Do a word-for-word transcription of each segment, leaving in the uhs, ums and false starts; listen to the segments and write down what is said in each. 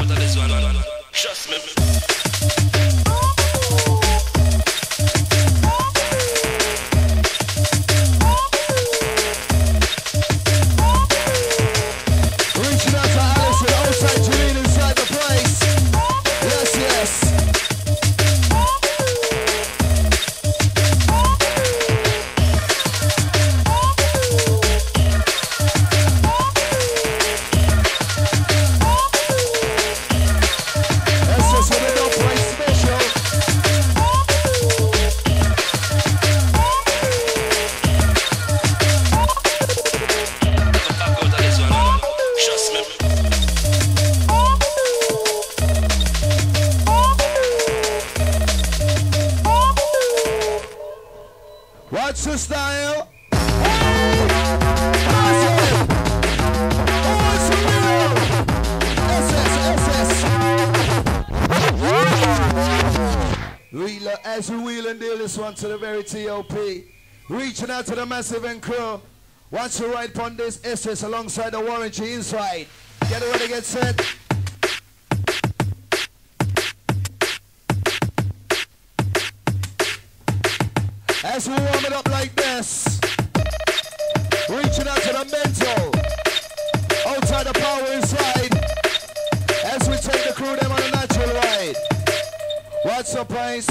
out of this one. Trust me. Reaching out to the Massive and crew. Once you ride upon this S S alongside the Warren G inside. Get ready, get set. As we warm it up like this. Reaching out to the mental. Outside the power inside. As we take the crew them on a natural ride. What's the price?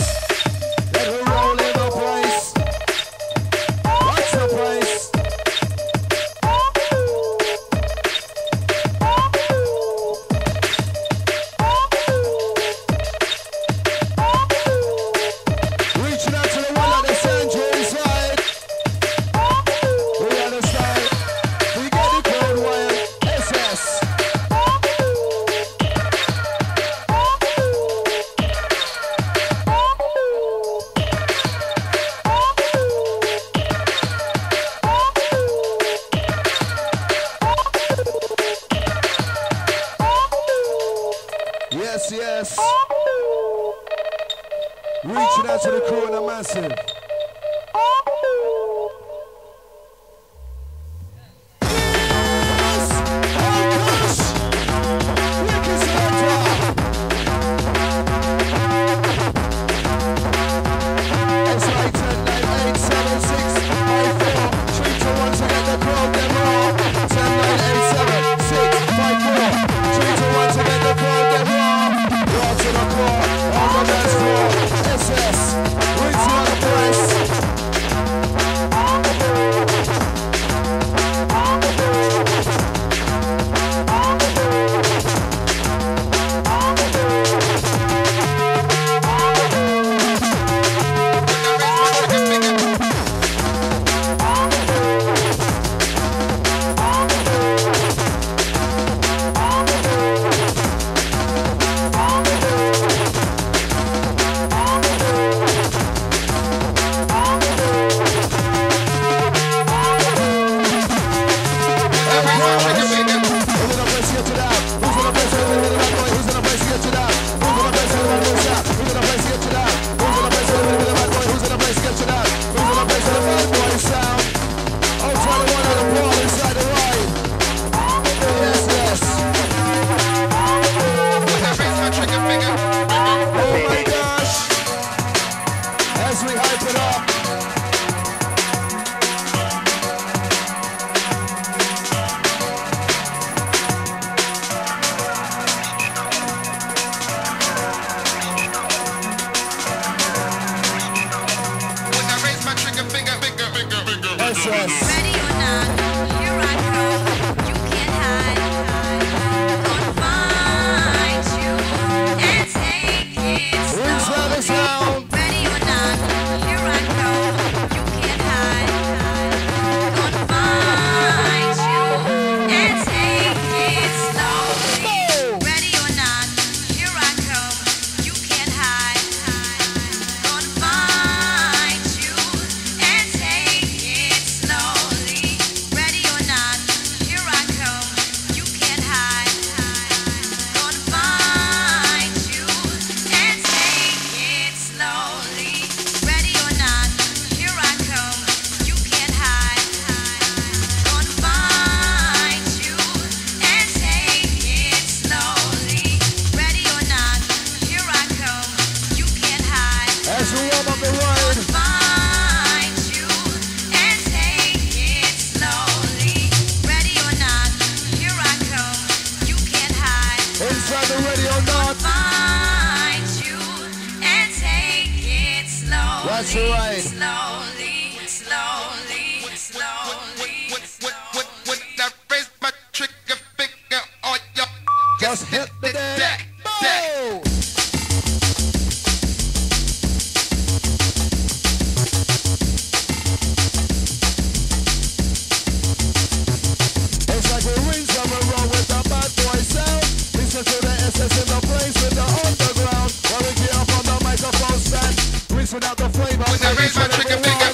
Let me roll in the price. Place. Reaching out to the one on the San Jose side. We understand. We get the cold wire. S S. Reaching out to the crew and the Massive. right. Slowly, slowly, slowly. When I raise my trigger finger on your, just hit the deck. Boom! It's like the rings of a roll with a bad boy sound. Listen to the essence in the place with the underground. While we get up on the microphone stand, rinse without the flavor. When I raise my trigger finger.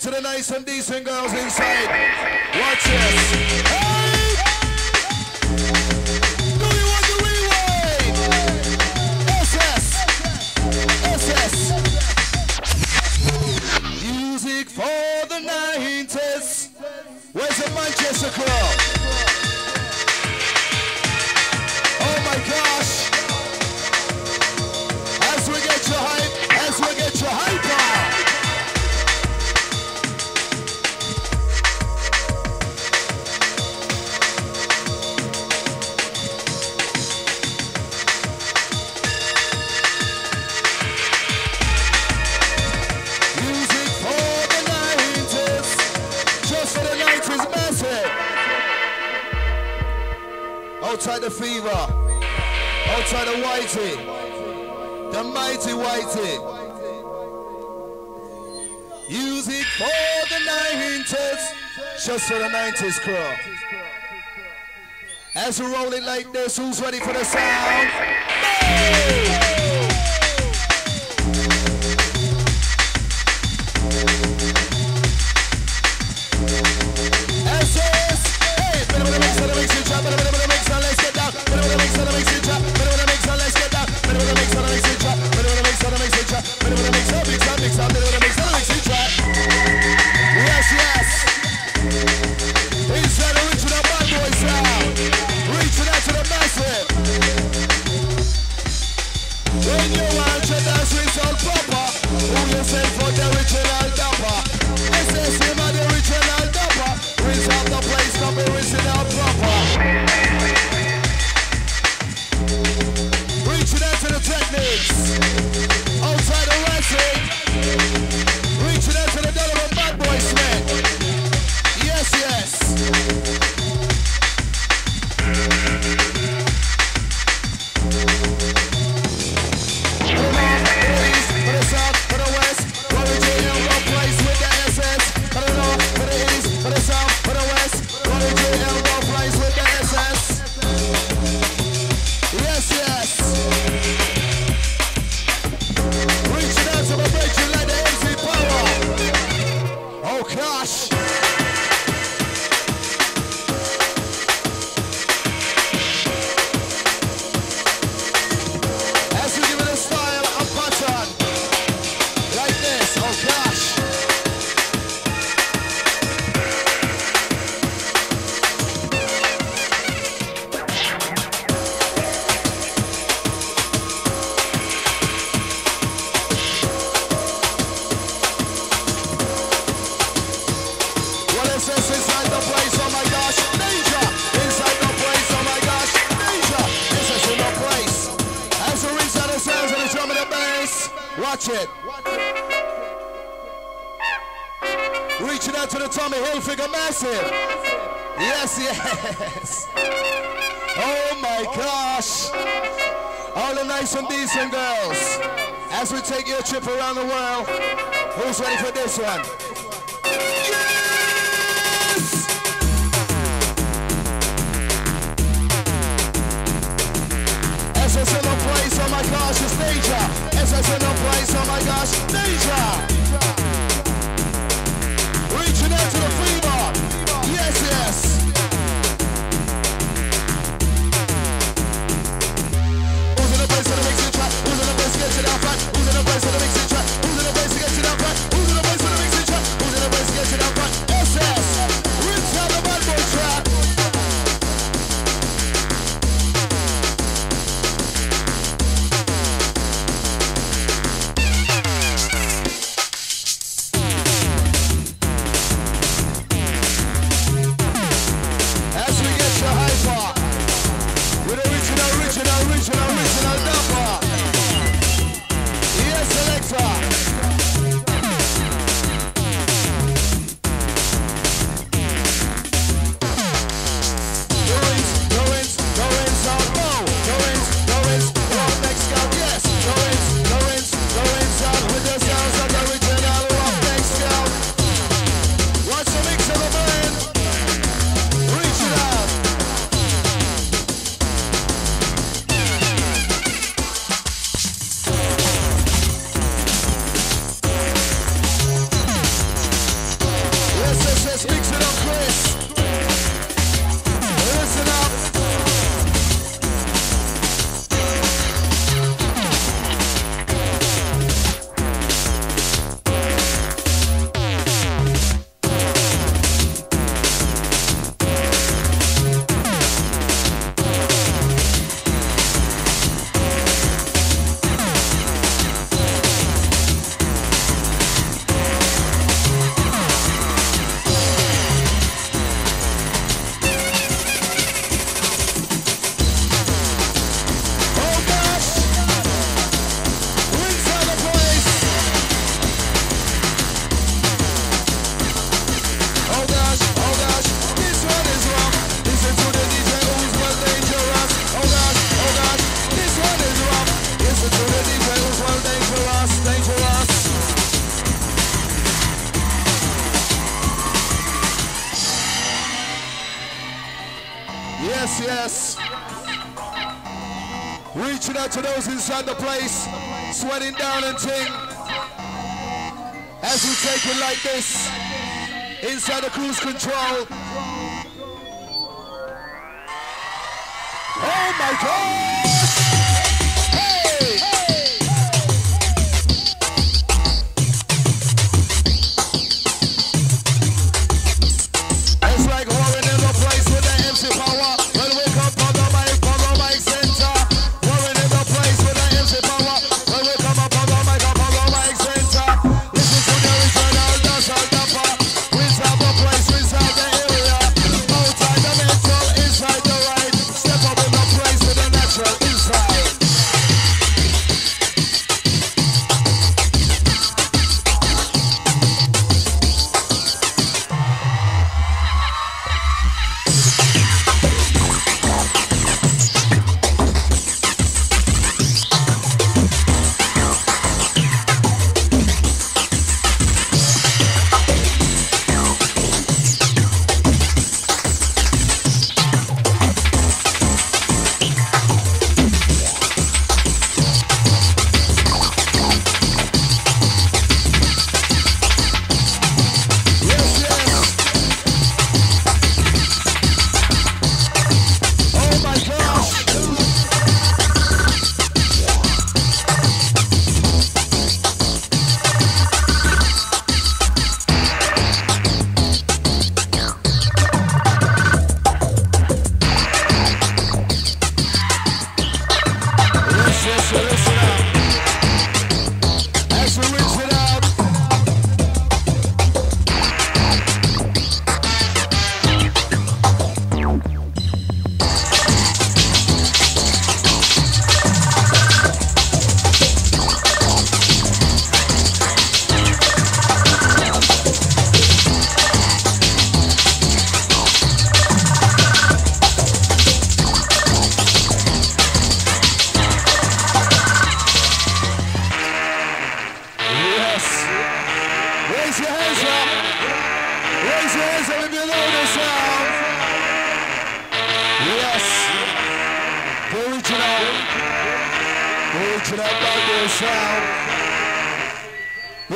To the nice and decent girls inside. Watch this. Hey! Do you want to rewind? S S. S S. Music for the nineties. Where's the Manchester crowd? Oh my gosh. As we get your hype, as we get your hype on. outside the fever, outside the whitey, the mighty whitey. Use it for the nineties, just for the nineties crew. As we roll it like this, who's ready for the sound? Hey! Watch it. Reaching out to the Tommy Hilfiger massive. Yes, yes. Oh my gosh. All the nice and decent girls. As we take your trip around the world, who's ready for this one? S S in the place, oh my gosh, it's danger. S S in the place, oh my gosh, danger. Reaching out to the fever, yes, yes. Who's in the place that makes it trap? Who's in the place to get it out front? Who's in the place that makes it trap? Who's in the place to get it out front? Who's in the place that makes it trap? Who's in the place to get it out front? S S, reach out the bad boy trap. Yes, yes. Reaching out to those inside the place, sweating down and ting. As we take it like this, inside the cruise control. Oh my gosh! Hey! Hey! It's like we're in the place with the M C power. When we come from the mic, from the mic center. We're in the place with the M C power. When we come up from the mic, from the mic center. Listen to the original, that's all the part. We have a place, we have the area. Outside the mental, inside the right.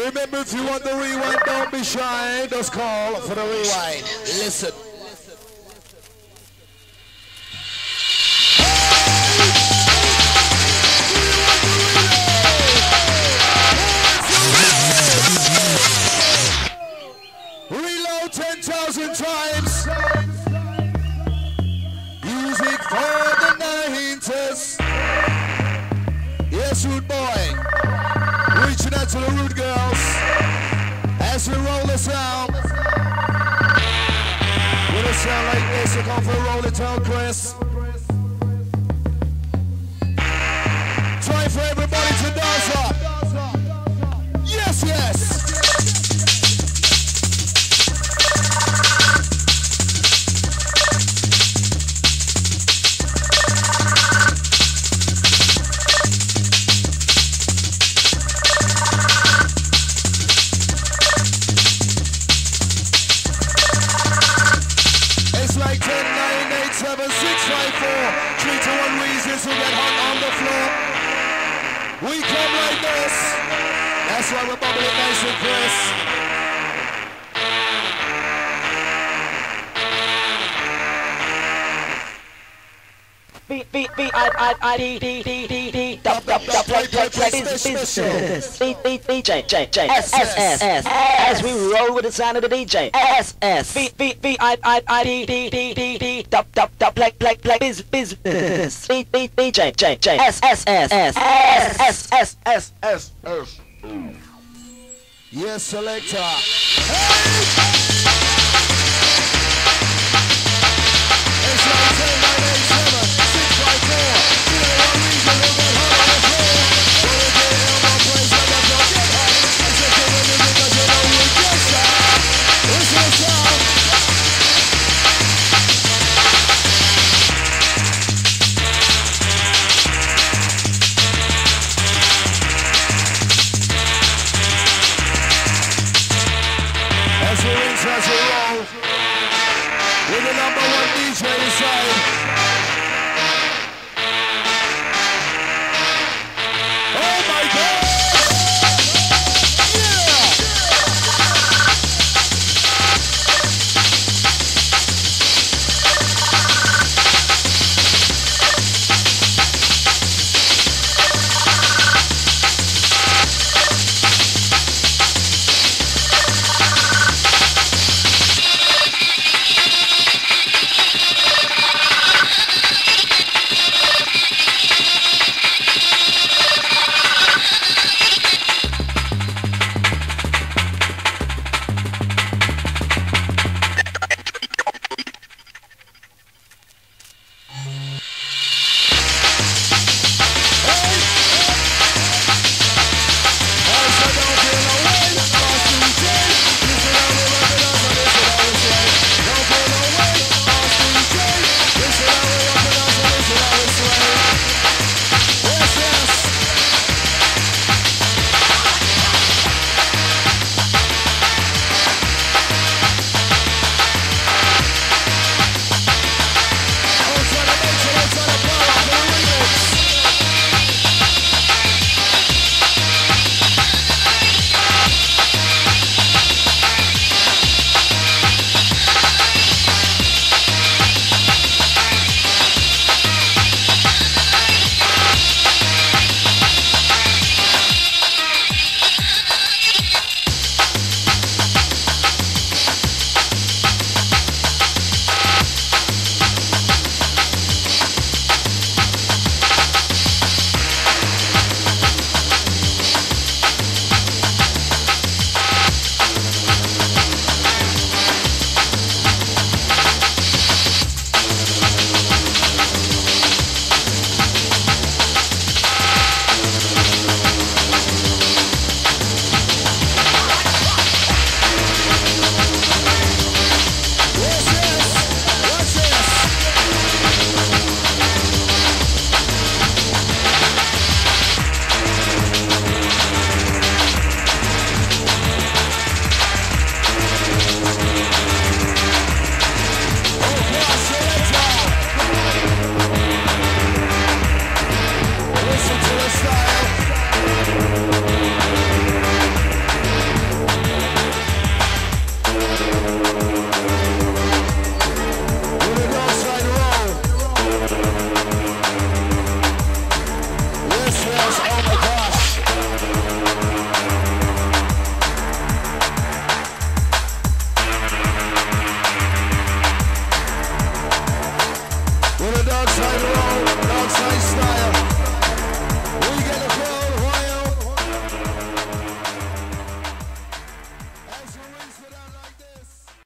Remember, if you want the rewind, don't be shy. Just call for the rewind. Listen. Reload ten thousand times. Music for the nineties. Yes, rude boy. Reaching out to the rude girls as we roll this out. With a sound like this, you come for roll it out, Chris. Try for everybody to dance up. Yes, yes. seven, six, five, four, three, two, one reasons to get hot on the floor. We come like this. That's why we're bubbling nice and crisp. B B B I I I D D D D D. Dub dub dub dub dub. Business. B B B J J J S S S S. As we roll with the sound of the D J. S S B B B I I I D D D D D. Dub dub dub. Black black black. Biz biz. B B B J J J S S S S S S S S S. Yes, selector. As we roll with the number one D J inside.